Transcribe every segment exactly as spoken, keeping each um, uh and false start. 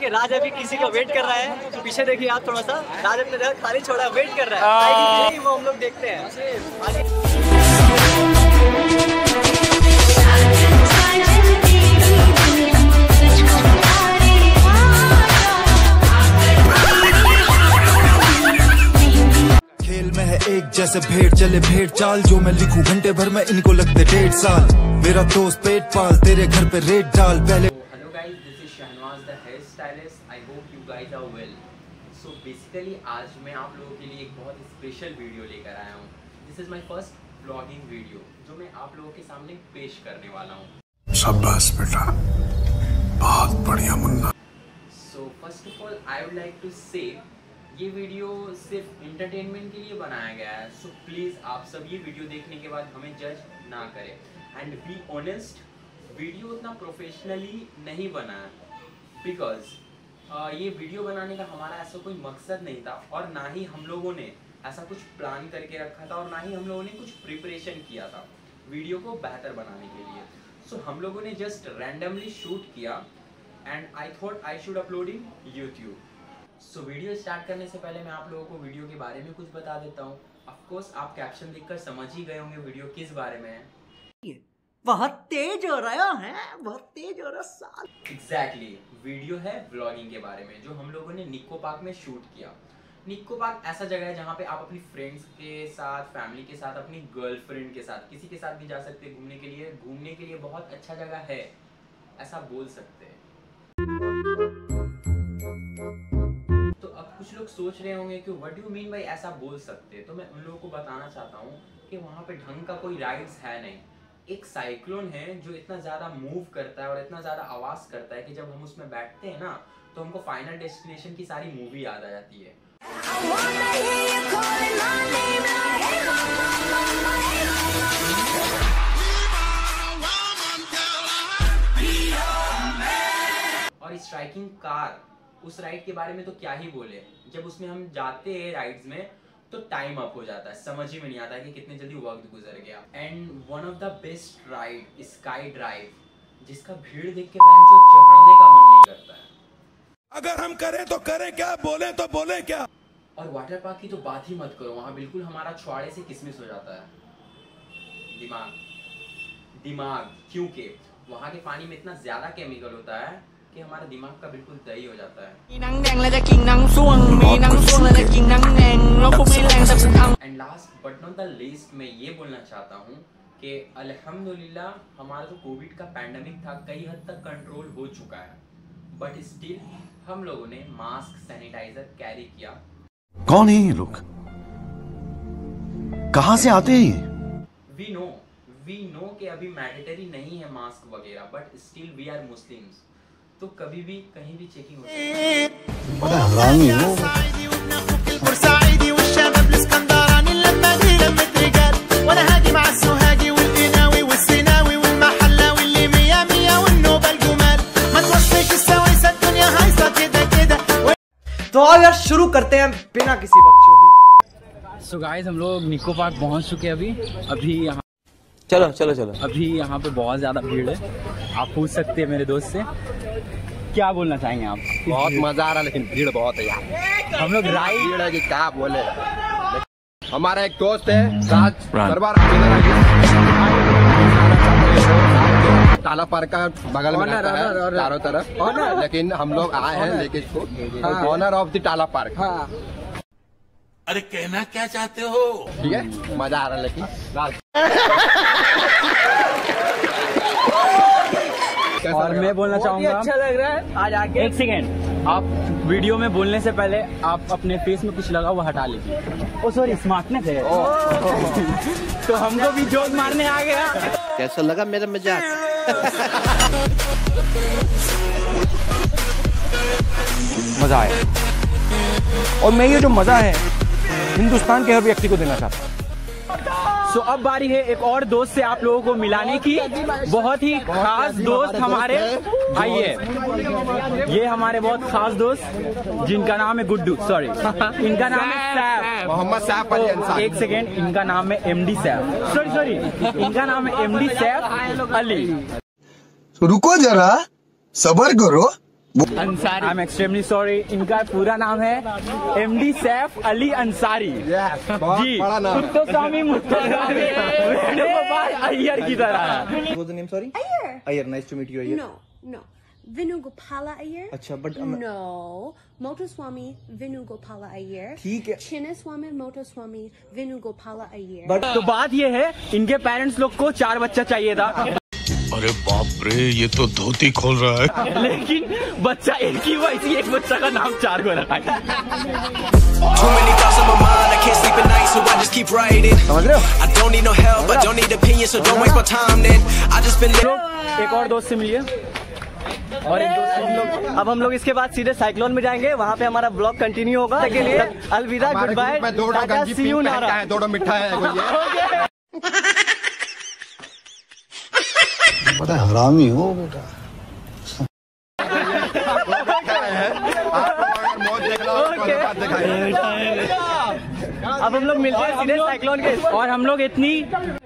कि राज अभी किसी का वेट कर रहा है। पीछे देखिए आप थोड़ा सा, राज अपने जगह खाली छोड़ा, वेट कर रहा है, वो हम लोग देखते हैं। एक जैसे भेड़ चले भेड़ चाल, जो मैं लिखूं घंटे भर में इनको लगते डेढ़ साल। मेरा दोस्त पेट पाल, तेरे घर पे रेड डाल पहले। Hello guys, this is Shahnawaz the hair stylist. I hope you guys are well. So basically आज मैं आप लोगों के लिए एक बहुत स्पेशल वीडियो लेकर आया हूँ। This is my first blogging video जो मैं आप लोगों के सामने पेश करने वाला हूँ। शाबाश बेटा, बहुत बढ़िया मुन्ना। So first of all I would like to say ये वीडियो सिर्फ इंटरटेनमेंट के लिए बनाया गया है। सो प्लीज़ आप सब ये वीडियो देखने के बाद हमें जज ना करें। एंड बी ऑनेस्ट, वीडियो उतना प्रोफेशनली नहीं बना है, बिकॉज uh, ये वीडियो बनाने का हमारा ऐसा कोई मकसद नहीं था, और ना ही हम लोगों ने ऐसा कुछ प्लान करके रखा था, और ना ही हम लोगों ने कुछ प्रिपरेशन किया था वीडियो को बेहतर बनाने के लिए। सो so, हम लोगों ने जस्ट रैंडमली शूट किया and I thought I should upload in YouTube. So so, video start करने से पहले मैं आप लोगों को वीडियो के बारे में कुछ बता देता हूँ। ऑफकोर्स आप कैप्शन देखकर समझ ही गए होंगे वीडियो किस बारे में है। बहुत तेज हो रहा है, बहुत तेज हो रहा साल। एग्जैक्टली exactly, वीडियो है व्लॉगिंग के बारे में जो हम लोगों ने निको पार्क में शूट किया। निको पार्क ऐसा जगह है जहाँ पे आप अपनी फ्रेंड्स के साथ, फैमिली के साथ, अपनी गर्लफ्रेंड के साथ, किसी के साथ भी जा सकते हैं घूमने के लिए। घूमने के लिए बहुत अच्छा जगह है, ऐसा बोल सकते हैं। कुछ लोग सोच रहे होंगे कि व्हाट यू मीन बाई ऐसा बोल सकते, तो मैं उन लोगों को बताना चाहता हूँ कि वहाँ पे ढंग का कोई राइड्स है नहीं। एक साइक्लोन है जो इतना ज़्यादा मूव करता है और इतना ज़्यादा आवाज़ करता है कि जब हम उसमें बैठते हैं ना, तो हमको फाइनल डेस्टिनेशन की सारी मूवी याद आ जाती है। और स्ट्राइकिंग कार, उस राइड के बारे में तो क्या ही बोले। जब उसमें हम जाते हैं राइड्स में तो टाइम अप हो जाता है, समझ ही में नहीं आता कि कितने जल्दी वक्त गुजर गया। And one of the best ride sky drive, जिसका भीड़ देख के बैंड जो चढ़ने का मन नहीं करता है। अगर हम करें तो करें क्या, बोले तो बोले क्या। और वाटर पार्क की तो बात ही मत करो, वहाँ बिल्कुल हमारा छुआड़े से किसमिस हो जाता है दिमाग दिमाग क्योंकि वहाँ के पानी में इतना ज्यादा केमिकल होता है कि हमारा दिमाग का बिल्कुल दही हो जाता है। And last but not the least, मैं ये बोलना चाहता हूँ कि अल्हम्दुलिल्लाह हमारा जो कोविड का पैंडमिक था कई हद तक कंट्रोल हो चुका है, बट स्टिल हम लोगों ने मास्क, सैनिटाइजर कैरी किया। कौन है ये लोग, कहाँ से आते हैं? वी नो वी नो कि अभी मैंडेटरी नहीं है मास्क वगैरह, but still we are Muslims, तो कभी भी कहीं भी चेकिंग होती है। तो आओ यार शुरू करते हैं बिना किसी बकचोदी। सो गाइस, हम लोग निको पार्क पहुंच चुके हैं। अभी अभी यहाँ चलो चलो चलो अभी यहाँ पे बहुत ज्यादा भीड़ है। आप पूछ सकते हैं मेरे दोस्त से, क्या बोलना चाहेंगे आप? बहुत मजा आ रहा है लेकिन भीड़ बहुत है यार। हम लोग राइड भीड़ है कि क्या बोले। हमारा एक दोस्त है राज, ताला पार्क का बगल में रहता है चारों तरफ, लेकिन हम लोग आए हैं लेकिन ऑनर ऑफ द ताला पार्क। अरे कहना क्या चाहते हो? ठीक है, मजा आ रहा है लेकिन। और मैं बोलना चाहूंगा, अच्छा लग रहा है आज आके। एक सेकेंड, आप वीडियो में बोलने से पहले आप अपने फेस में कुछ लगा हुआ हटा लीजिए। ओ सॉरी, स्मार्टनेस है। तो हमको भी जोक मारने आ गया। कैसा लगा मेरा मजाक? मजा आया, और मैं ये जो मजा है हिंदुस्तान के हर व्यक्ति को देना चाहता हूँ। सो so, अब बारी है एक और दोस्त से आप लोगों को मिलाने की। बहुत ही खास दोस्त हमारे भाई है, ये हमारे बहुत खास दोस्त जिनका नाम है गुड्डू, सॉरी इनका नाम है सैफ, मोहम्मद सैफ अली अंसारी। एक सेकेंड, इनका नाम है एमडी सैफ, सॉरी सॉरी इनका नाम है एमडी सैफ अली। रुको जरा, सब्र करो, अंसारी। I'm extremely sorry, इनका पूरा नाम है एम डी सैफ अली अंसारी जी, मुत्तस्वामी मुत्तस्वामी वेणु गोपाल अय्यर की तरह। Vinu Gopal Ayyar. अच्छा but no, Muttaswamy Vinu Gopal Ayyar. ठीक है, Chinnaswamy Muttaswamy Vinu Gopal Ayyar. But तो बात ये है, इनके पेरेंट्स लोग को चार बच्चा चाहिए था। अरे बाप रे, ये तो धोती खोल रहा है। लेकिन बच्चा एक ही हुआ, इसी एक बच्चा का नाम चार को रखा है। एक और दोस्त से मिलिए और एक दोस्त लोग। अब हम लोग इसके बाद सीधे साइक्लोन में जाएंगे, वहाँ पे हमारा ब्लॉग कंटिन्यू होगा। के लिए अलविदा, good bye, tata, see you. नारा दौड़ा मिठा है, पता है हरामी हो बेटा। अब हम लोग मिलते हैं सीधे साइक्लोन के। और हम लोग इतनी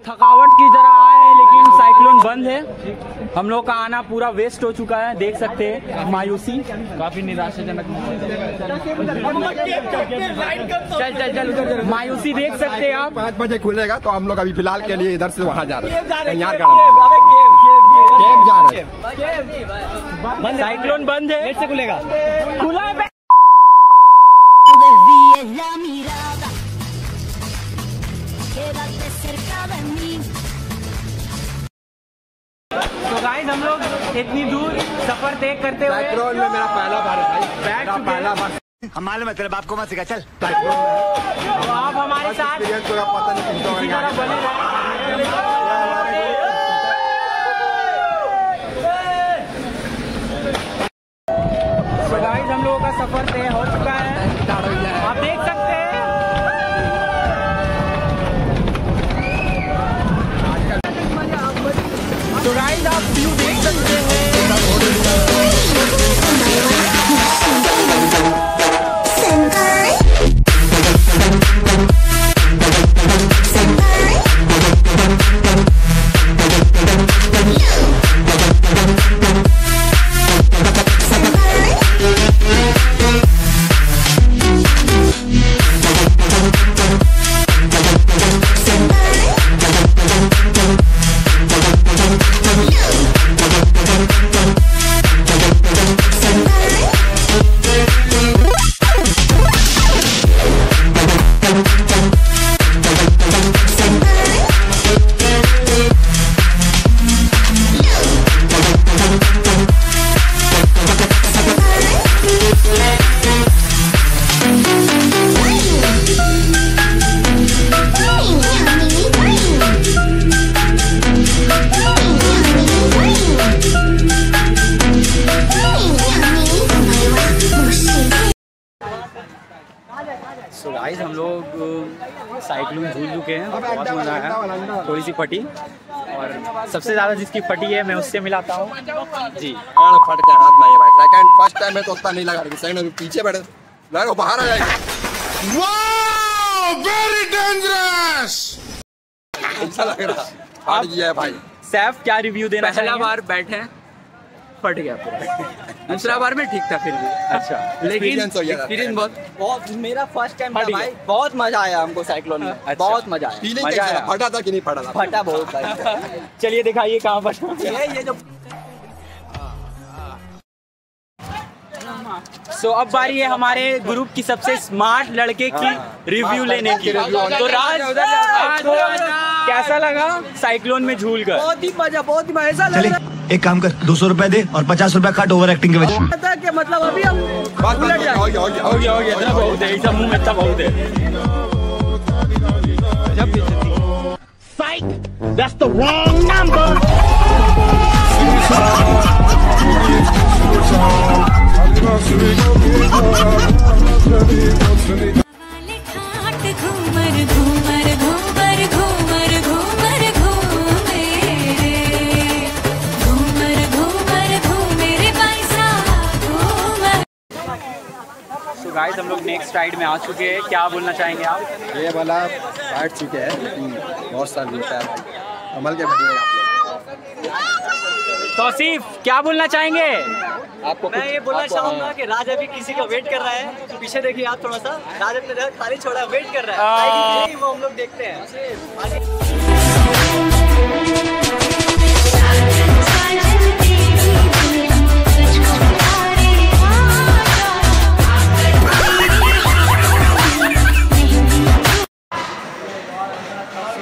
थकावट की जरा आए, लेकिन साइक्लोन बंद है। हम लोग का आना पूरा वेस्ट हो चुका है, देख सकते हैं। मायूसी काफी निराशाजनक। चल चल चल मायूसी देख सकते हैं आप। पाँच बजे खुलेगा, तो हम लोग अभी फिलहाल के लिए इधर से वहाँ जा रहे हैं। साइक्लोन बंद है, से खुलेगा, खुला है। तो गाइस, हम लोग इतनी दूर सफर तय करते हुए साइक्लोन में मेरा पहला बार है भाई, मेरा पहला बार। हम मालूम है तेरे बाप को मत सिखा। चल साइक्लोन में आप हमारे साथ पता नहीं बने रहे। तो गाइस, हम लोगों का सफर तय हो चुका है, आप देख सकते हैं। तो गाइस, आप व्यू देख सकते हैं। सो so गाइस, हम लोग साइक्लोन झूल चुके हैं, बहुत मज़ा आया। थोड़ी सी फटी, और सबसे ज़्यादा जिसकी फटी है मैं उससे मिलाता हूँ जी। फट के हाथ में भाई, सेकंड फर्स्ट टाइम है तो उतना नहीं लगा, सेकंड पीछे बैठे लगा बाहर आ जाएगा। वाओ, वेरी डेंजरस, अच्छा लग रहा फाट गया है भाई। सैफ, क्या रिव्यू देना? पहला बार बैठे, फट गया पूरा। दूसरा बार में ठीक था फिर भी। अच्छा, लेकिन एक्सपीरियंस बहुत बहुत मेरा फर्स्ट टाइम था भाई, बहुत मजा आया हमको साइक्लोन में। अच्छा, बहुत मजा आया, मजा आया। फटा था कि नहीं फटा था? फटा बहुत। चलिए दिखाइए कहाँ फटा। ये जो सो so, अब बारी है हमारे ग्रुप की सबसे स्मार्ट लड़के की रिव्यू लेने की। तो राज, आपको कैसा लगा साइक्लोन में झूल कर? बहुत ही मजा, बहुत ही मजा। ऐसा लगा, एक काम कर, दो सौ रुपए दे और पचास रुपए कट ओवर एक्टिंग के वजह से। मतलब अभी हम उलट जाएंगे। घूमर घूमर घूमर घूमर घूमर गाइस, हम लोग नेक्स्ट राइड में आ चुके हैं। क्या बोलना चाहेंगे आप? ये वाला राइड चुके हैं, बहुत सारे होता है कमल के। तो तौसीफ, क्या बोलना चाहेंगे? आपको मैं ये बोलना चाहूँगा कि राज अभी किसी का वेट कर रहा है, तो पीछे देखिए आप थोड़ा सा, राज अपने जगह खाली छोड़ा, वेट कर रहा है, वो हम लोग देखते हैं।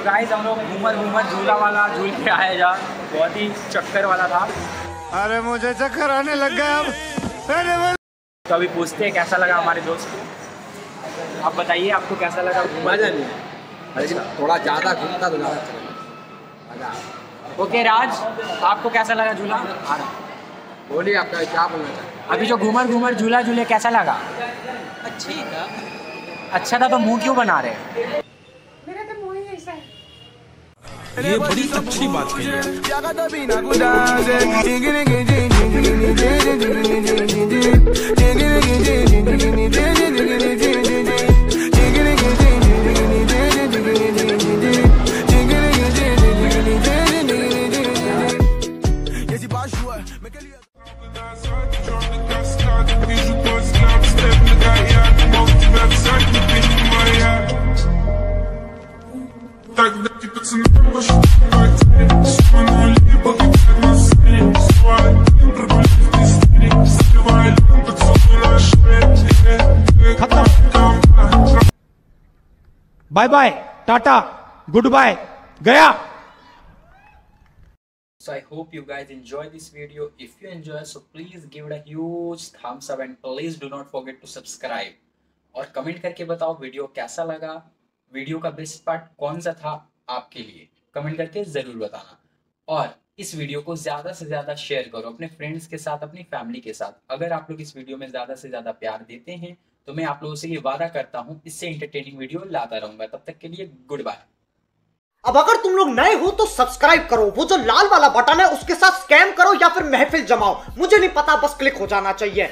गाइस हम लोग घूमर घूमर झूला वाला झूल के आया जा, बहुत ही चक्कर वाला था। अरे मुझे चक्कर आने लग गया। तो अभी पूछते हैं कैसा लगा हमारे दोस्त को। आप बताइए आपको कैसा लगा घूमा जाने? लेकिन थोड़ा ज़्यादा घूमता तो ज़्यादा। ओके राज, आपको कैसा लगा झूला? बोलिए आपका क्या बोलना चाहिए। अभी जो घूमर घूमर झूला झूले कैसा लगा? अच्छी था। अच्छा था तो मुँह क्यों बना रहे? ये बड़ी अच्छी बात है। Bye bye tata good bye गया। So I hope you guys enjoyed this video. If you enjoyed, so please give it a huge thumbs up and please do not forget to subscribe. और comment करके बताओ video कैसा लगा, video का best part कौन सा था आपके लिए, कमेंट करके जरूर बताना। और इस वीडियो को ज्यादा से ज्यादा शेयर करो अपने फ्रेंड्स के साथ, अपनी फैमिली के साथ। अगर आप लोग इस वीडियो में ज्यादा से ज्यादा प्यार देते हैं तो मैं आप लोगों से ये वादा करता हूं इससे एंटरटेनिंग वीडियो लाता रहूंगा। तब तक के लिए गुड बाय। अब अगर तुम लोग नए हो तो सब्सक्राइब करो, वो जो लाल वाला बटन है उसके साथ स्कैम करो या फिर महफिल जमाओ, मुझे नहीं पता, बस क्लिक हो जाना चाहिए।